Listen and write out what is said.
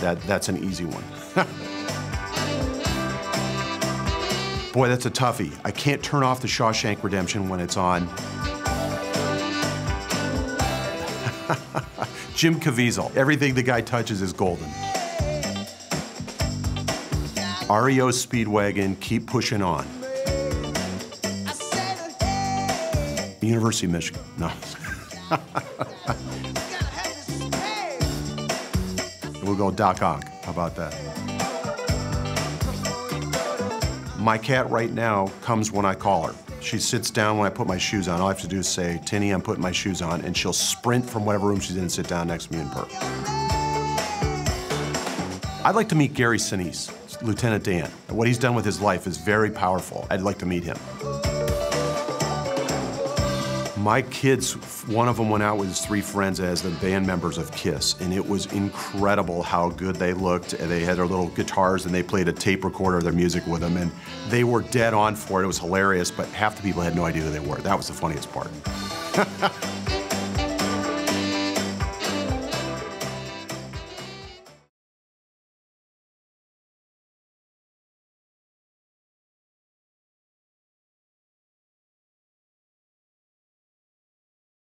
that's an easy one. Boy, that's a toughie. I can't turn off The Shawshank Redemption when it's on. Jim Caviezel. Everything the guy touches is golden. REO Speedwagon, Keep Pushing On. University of Michigan. No. We'll go Doc Ock. How about that? My cat right now comes when I call her. She sits down when I put my shoes on. All I have to do is say, "Tinny, I'm putting my shoes on," and she'll sprint from whatever room she's in and sit down next to me and purr. I'd like to meet Gary Sinise, Lieutenant Dan. What he's done with his life is very powerful. I'd like to meet him. My kids, one of them went out with his three friends as the band members of KISS, and it was incredible how good they looked. They had their little guitars, and they played a tape recorder of their music with them, and they were dead on for it. It was hilarious, but half the people had no idea who they were. That was the funniest part.